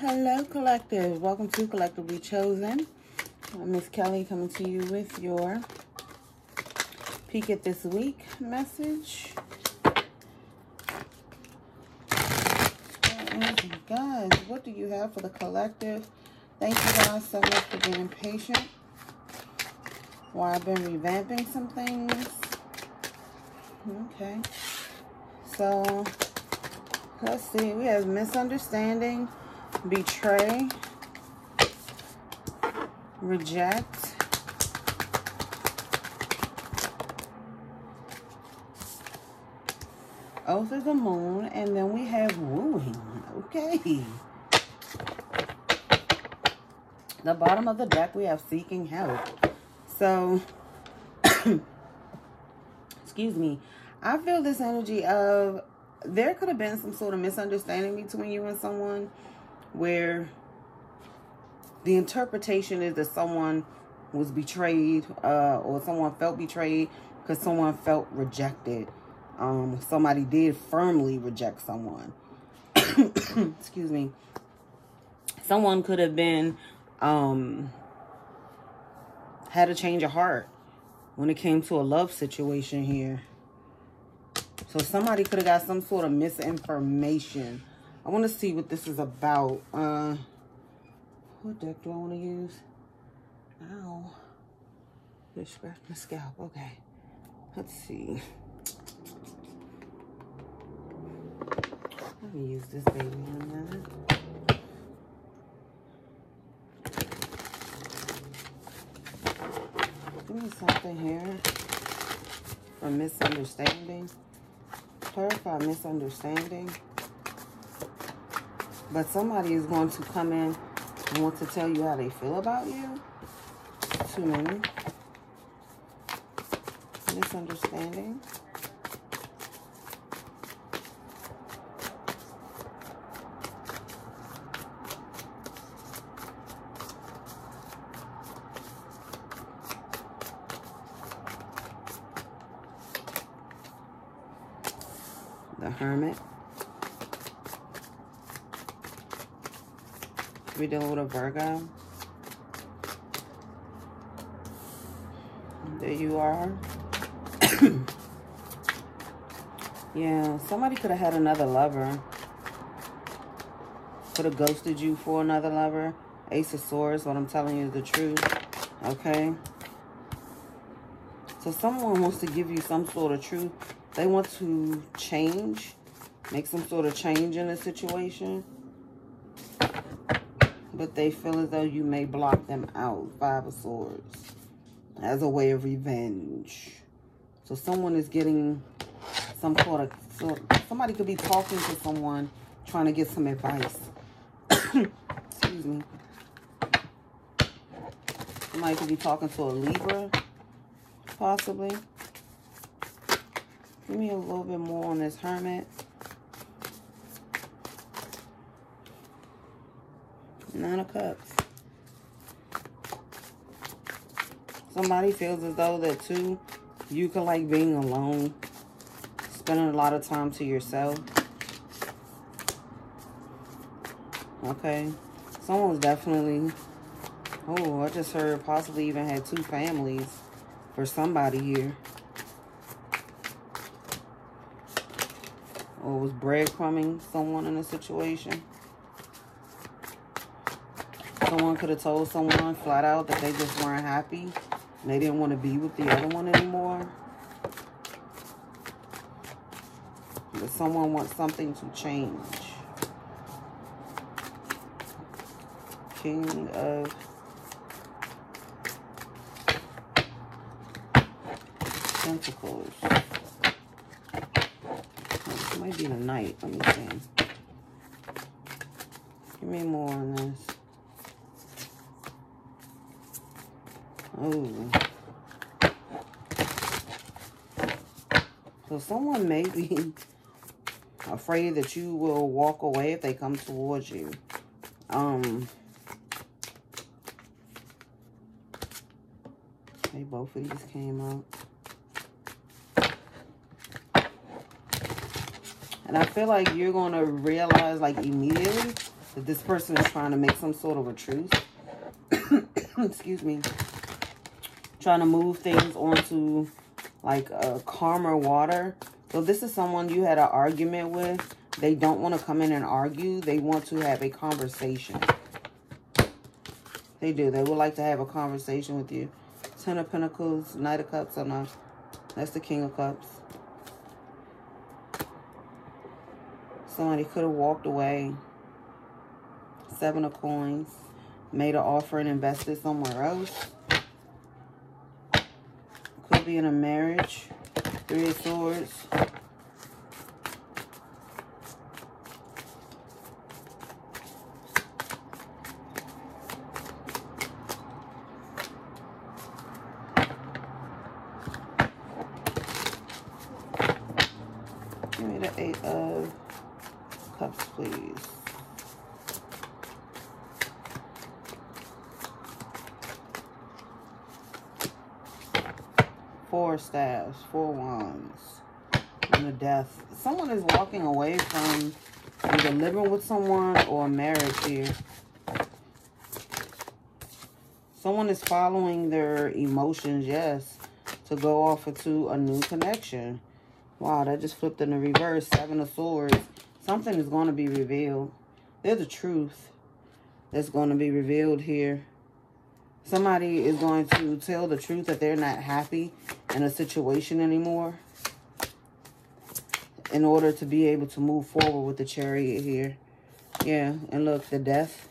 Hello, Collective. Welcome to Collectively Chosen. Miss Kelly coming to you with your peek at this week message. Guys, what do you have for the Collective? Thank you guys so much for being patient while I've been revamping some things. Okay. So, let's see. We have misunderstanding, betray, reject, oath of the moon, and then we have wooing. Okay. The bottom of the deck, we have seeking help. So, excuse me. I feel this energy of there could have been some sort of misunderstanding between you and someone where the interpretation is that someone was betrayed or someone felt betrayed because someone felt rejected. Somebody did firmly reject someone. Excuse me. Someone could have been had a change of heart when it came to a love situation here. So somebody could have got some sort of misinformation. I want to see what this is about. What deck do I want to use? Ow. They scratched my scalp. Okay. Let's see. Let me use this baby in a minute. Give me something here for misunderstanding. Clarify misunderstanding. But somebody is going to come in and want to tell you how they feel about you. Too many. Misunderstanding. The Hermit. We're dealing with a Virgo. There you are. Yeah, somebody could have had another lover. Could have ghosted you for another lover. Ace of Swords, what I'm telling you is the truth. Okay? So someone wants to give you some sort of truth. They want to change, make some sort of change in a situation, but they feel as though you may block them out. Five of Swords as a way of revenge. So someone is getting some sort of, so somebody could be talking to someone, trying to get some advice. Excuse me. Somebody could be talking to a Libra, possibly. Give me a little bit more on this Hermit. Nine of Cups. Somebody feels as though that too, you could like being alone, spending a lot of time to yourself. Okay. Someone's definitely, oh, I just heard possibly even had two families for somebody here. Or was breadcrumbing someone in a situation. Someone could have told someone flat out that they just weren't happy. And they didn't want to be with the other one anymore. But someone wants something to change. King of... Pentacles. Might be the Knight. Let me see. Give me more on this. Oh. So someone may be afraid that you will walk away if they come towards you. They both of these came up. And I feel like you're going to realize, like, immediately that this person is trying to make some sort of a truce. Excuse me. Trying to move things onto like a calmer water. So this is someone you had an argument with. They don't want to come in and argue. They want to have a conversation. They do. They would like to have a conversation with you. 10 of Pentacles, Knight of Cups. I'm not. That's the King of Cups. Somebody could have walked away. 7 of Coins. Made an offer and invested somewhere else. Could be in a marriage. 3 of Swords. Give me the 8 of Cups, please. Four Staves, Four Wands, and the Death. Someone is walking away from either living with someone or marriage here. Someone is following their emotions, yes, to go off into a new connection. Wow, that just flipped in the reverse. 7 of Swords. Something is going to be revealed. There's a truth that's going to be revealed here. Somebody is going to tell the truth that they're not happy in a situation anymore in order to be able to move forward with the Chariot here. Yeah, and look, the Death.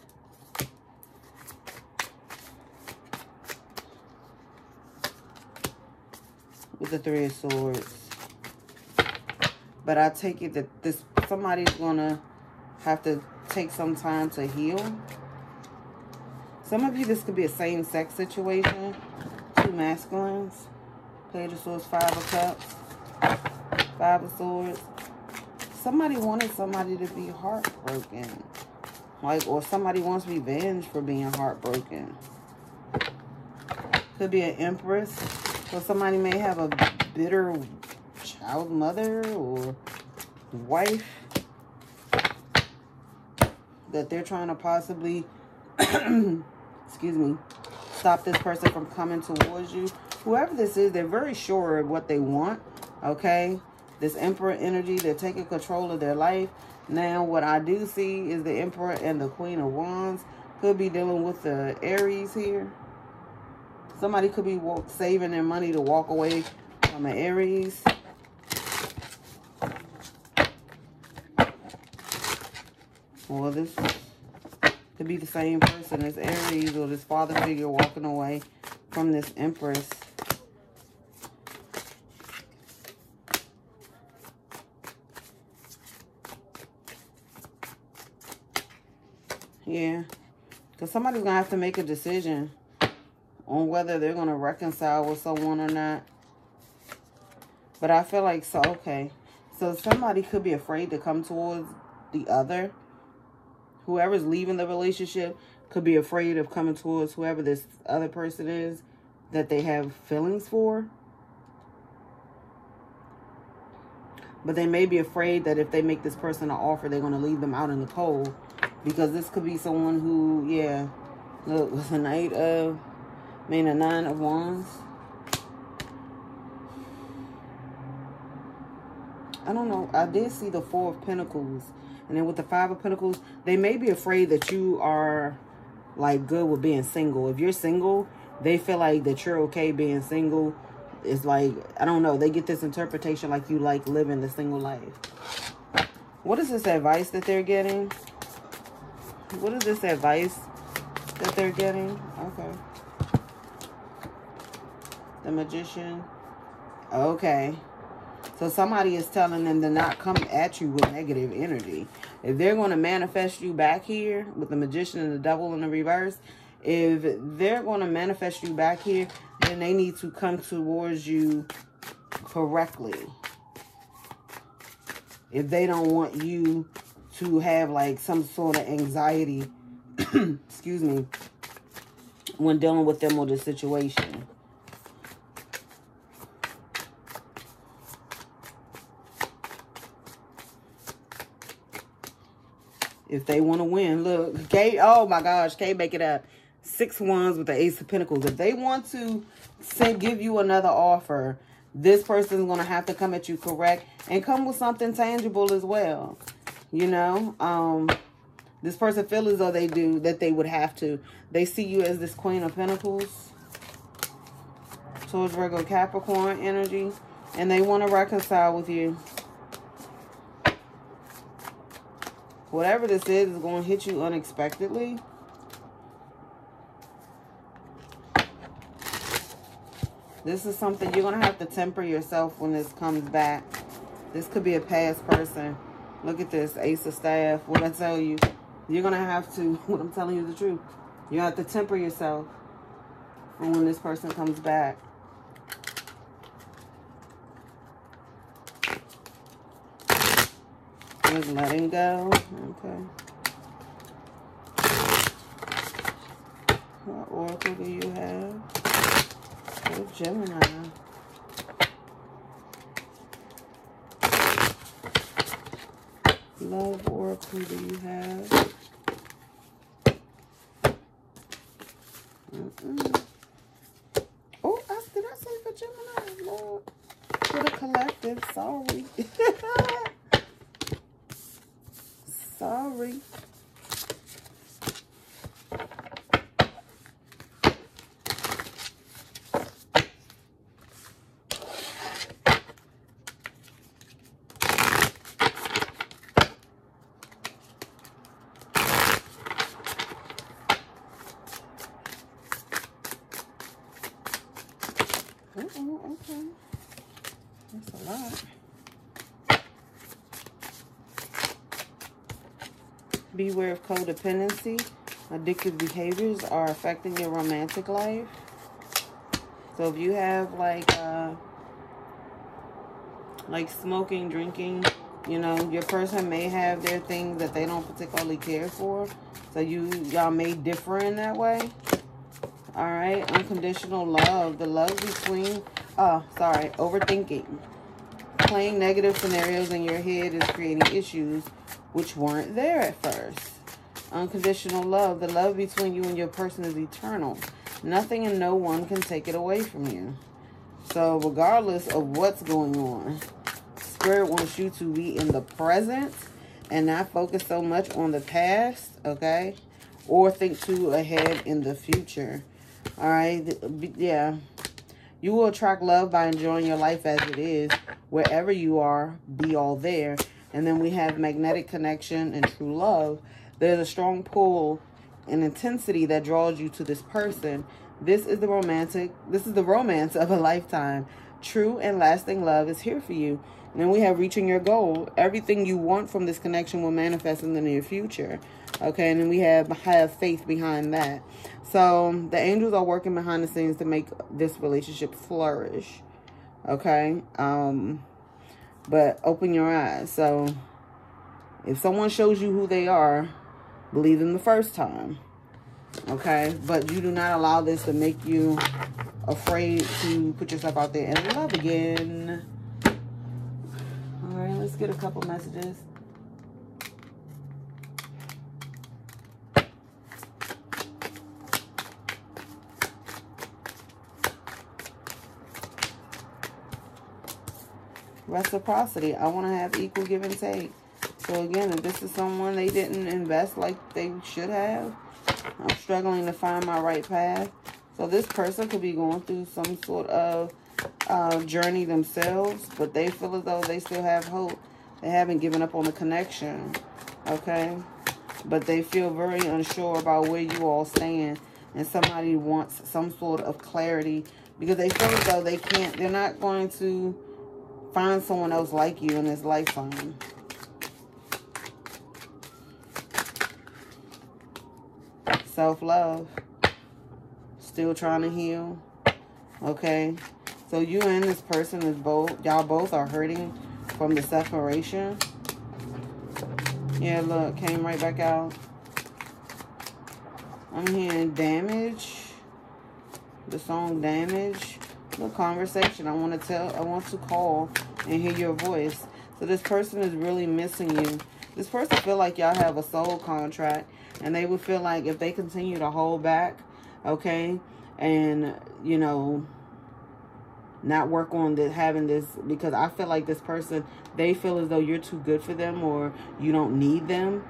With the 3 of Swords. But I take it that this somebody's going to have to take some time to heal. Some of you, this could be a same-sex situation. 2 masculines. Page of Swords, 5 of Cups. 5 of Swords. Somebody wanted somebody to be heartbroken. Like, or somebody wants revenge for being heartbroken. Could be an Empress. Or somebody may have a bitter child mother or wife that they're trying to possibly excuse me, stop this person from coming towards you. Whoever this is, they're very sure of what they want, okay? This Emperor energy, they're taking control of their life. Now, what I do see is the Emperor and the Queen of Wands. Could be dealing with the Aries here. Somebody could be saving their money to walk away from an Aries. Well, this could be the same person as Aries or this father figure walking away from this Empress. Yeah. Because somebody's going to have to make a decision on whether they're going to reconcile with someone or not. But I feel like, so, okay. So somebody could be afraid to come towards the other. Whoever's leaving the relationship could be afraid of coming towards whoever this other person is that they have feelings for. But they may be afraid that if they make this person an offer, they're going to leave them out in the cold. Because this could be someone who, yeah, look, was a Knight of, I mean, a 9 of Wands. I don't know. I did see the 4 of Pentacles. And then with the 5 of Pentacles, they may be afraid that you are, like, good with being single. If you're single, they feel like that you're okay being single. It's like, I don't know. They get this interpretation like you like living the single life. What is this advice that they're getting? What is this advice that they're getting? Okay. The Magician. Okay. So somebody is telling them to not come at you with negative energy. If they're going to manifest you back here with the Magician and the Devil in the reverse, if they're going to manifest you back here, then they need to come towards you correctly. If they don't want you to have like some sort of anxiety, excuse me, when dealing with them or the situation. if they want to win. Look, Kate, oh my gosh, Kate make it up. 6 ones with the Ace of Pentacles. If they want to give you another offer, this person's going to have to come at you correct and come with something tangible as well. You know, this person feels as though they do, that they would have to. They see you as this Queen of Pentacles, Taurus, Virgo, Capricorn energy, and they want to reconcile with you. Whatever this is going to hit you unexpectedly. This is something you're going to have to temper yourself when this comes back. This could be a past person. Look at this, Ace of Staff. What I tell you, you're going to have to, what I'm telling you is the truth. You have to temper yourself when this person comes back. Just letting go. Okay. What oracle do you have? Oh, Gemini. Love oracle do you have? Oh, did I say for Gemini? Lord. For the collective. Sorry. Sorry. Okay. That's a lot. Beware of codependency. Addictive behaviors are affecting your romantic life. So if you have like smoking, drinking, you know, your person may have their things that they don't particularly care for. So y'all may differ in that way. All right, unconditional love. The love between, overthinking. Playing negative scenarios in your head is creating issues which weren't there at first. Unconditional love. The love between you and your person is eternal. Nothing and no one can take it away from you. So regardless of what's going on, Spirit wants you to be in the present and not focus so much on the past, okay? Or think too ahead in the future. All right, yeah. You will attract love by enjoying your life as it is. Wherever you are, be all there. And then we have magnetic connection and true love. There's a strong pull and intensity that draws you to this person. This is the romance of a lifetime. True and lasting love is here for you. And then we have reaching your goal. Everything you want from this connection will manifest in the near future. Okay, and then we have faith behind that. So the angels are working behind the scenes to make this relationship flourish. Okay, but open your eyes. So if someone shows you who they are, believe them the first time. Okay, but you do not allow this to make you afraid to put yourself out there and love again. All right, let's get a couple messages. Reciprocity. I want to have equal give and take. So again, if this is someone they didn't invest like they should have, I'm struggling to find my right path. So this person could be going through some sort of journey themselves, but they feel as though they still have hope. They haven't given up on the connection, okay? But they feel very unsure about where you all stand, and somebody wants some sort of clarity because they feel as though they can't, they're not going to find someone else like you in this lifetime. Self-love. Still trying to heal. Okay. So you and this person is both, y'all both are hurting from the separation. Yeah, look, came right back out. I'm hearing damage. The song Damage. The conversation. I want to call and hear your voice. So this person is really missing you. This person feel like y'all have a soul contract, and they would feel like if they continue to hold back, okay, and, you know, not work on this, having this, because I feel like this person, they feel as though you're too good for them or you don't need them,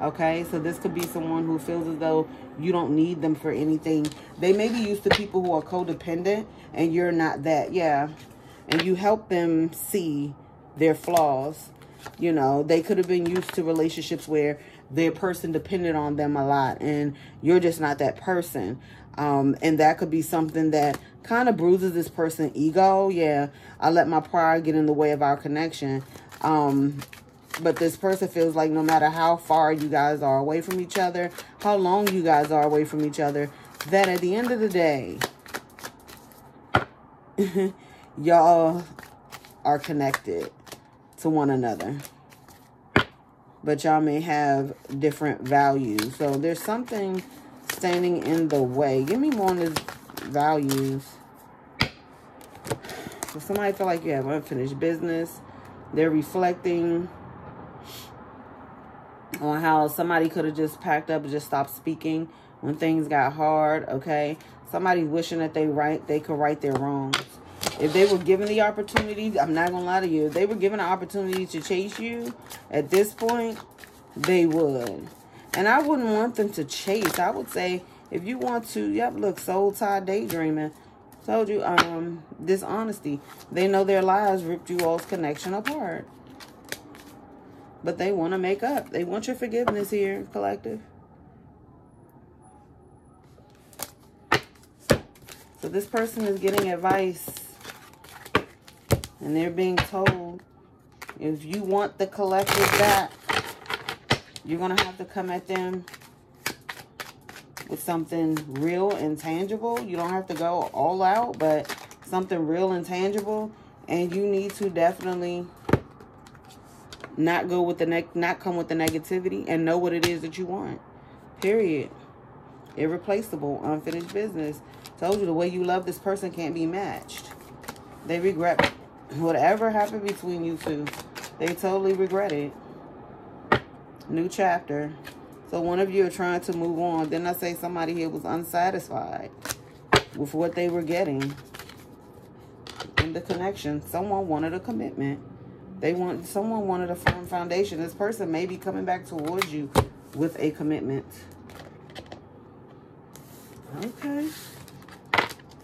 okay? So this could be someone who feels as though you don't need them for anything. They may be used to people who are codependent, and you're not that, yeah. And you help them see their flaws. You know, they could have been used to relationships where their person depended on them a lot, and you're just not that person. And that could be something that kind of bruises this person's ego. Yeah, I let my pride get in the way of our connection. But this person feels like no matter how far you guys are away from each other, how long you guys are away from each other, that at the end of the day, y'all are connected to one another. But y'all may have different values. So there's something standing in the way. Give me more on this values. So somebody feel like you have unfinished business. They're reflecting on how somebody could have just packed up and just stopped speaking when things got hard, okay? Somebody's wishing that they could right their wrongs. If they were given the opportunity, I'm not going to lie to you, if they were given the opportunity to chase you at this point, they would. And I wouldn't want them to chase. I would say, if you want to, yep, look, soul tied daydreaming. Told you, dishonesty. They know their lies ripped you all's connection apart. But they want to make up. They want your forgiveness here, collective. So this person is getting advice. And they're being told, if you want the collective back, you're going to have to come at them with something real and tangible. You don't have to go all out, but something real and tangible. And you need to definitely not go with the not come with the negativity, and know what it is that you want. Period. Irreplaceable, unfinished business. Told you, the way you love this person can't be matched. They regret whatever happened between you two. They totally regret it. New chapter. So one of you are trying to move on. Then I say somebody here was unsatisfied with what they were getting in the connection. Someone wanted a commitment. Someone wanted a firm foundation. This person may be coming back towards you with a commitment. Okay.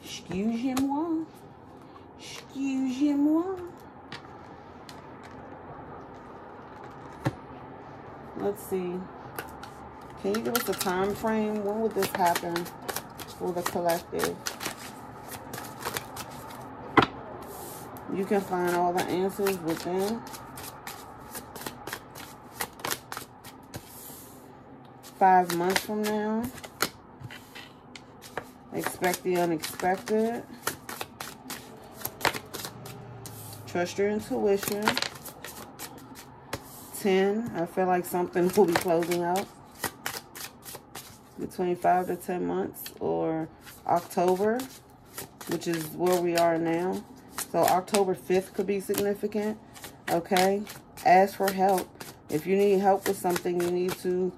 Excusez-moi. Excusez-moi. Let's see. Can you give us a time frame? When would this happen for the collective? You can find all the answers within. Five months from now. Expect the unexpected. Trust your intuition. 10. I feel like something will be closing out. Between 5 to 10 months, or October, which is where we are now. So October 5th could be significant, okay? Ask for help. If you need help with something, you need to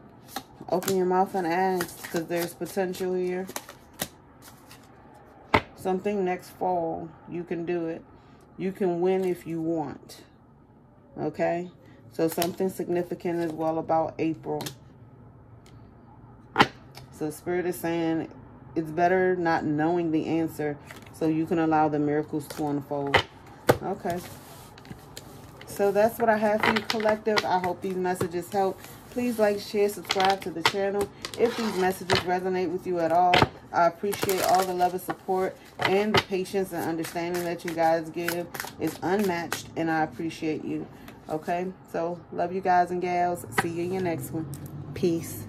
open your mouth and ask, because there's potential here. Something next fall, you can do it. You can win if you want, okay? So something significant as well about April. So Spirit is saying it's better not knowing the answer so you can allow the miracles to unfold. Okay. So that's what I have for you, collective. I hope these messages help. Please like, share, subscribe to the channel. If these messages resonate with you at all, I appreciate all the love and support and the patience and understanding that you guys give. It's unmatched, and I appreciate you. Okay. So love you guys and gals. See you in your next one. Peace.